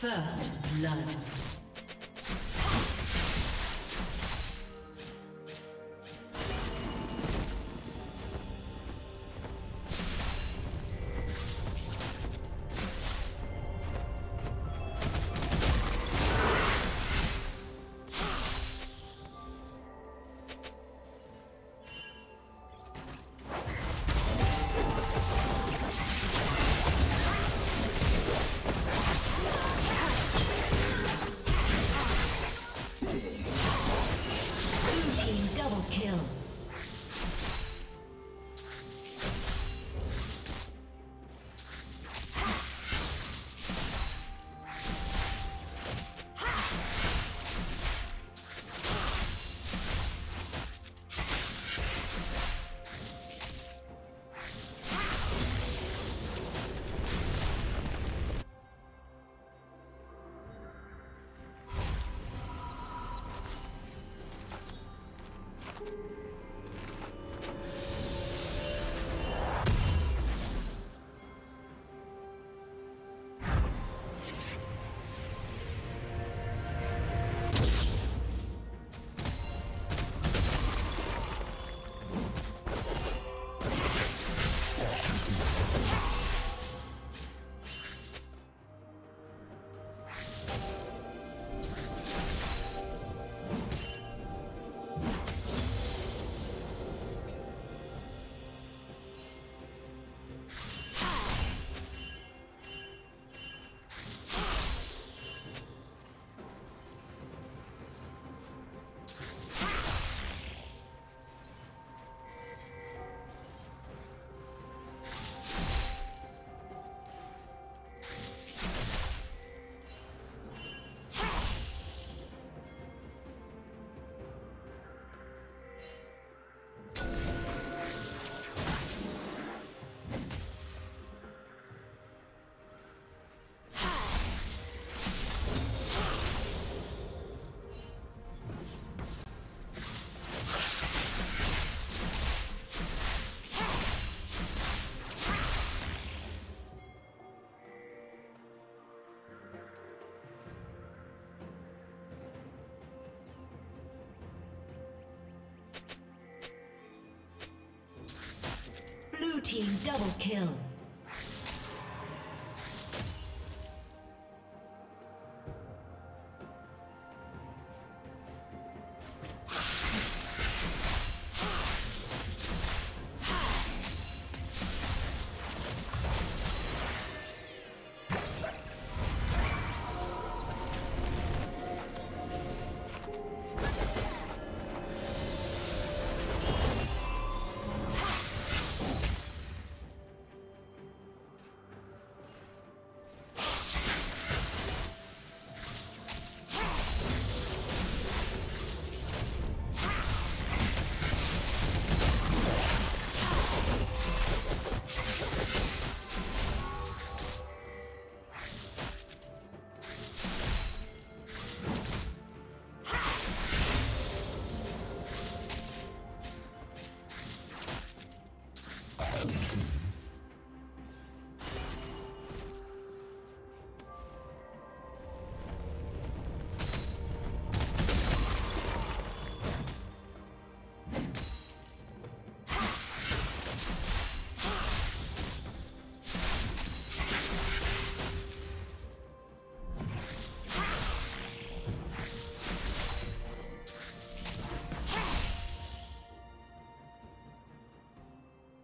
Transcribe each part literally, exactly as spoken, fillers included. First blood. Team double kill.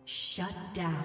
Shut down.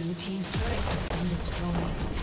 Blue team's turret has been destroyed. Red team's turret has been destroyed.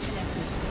Disconnected.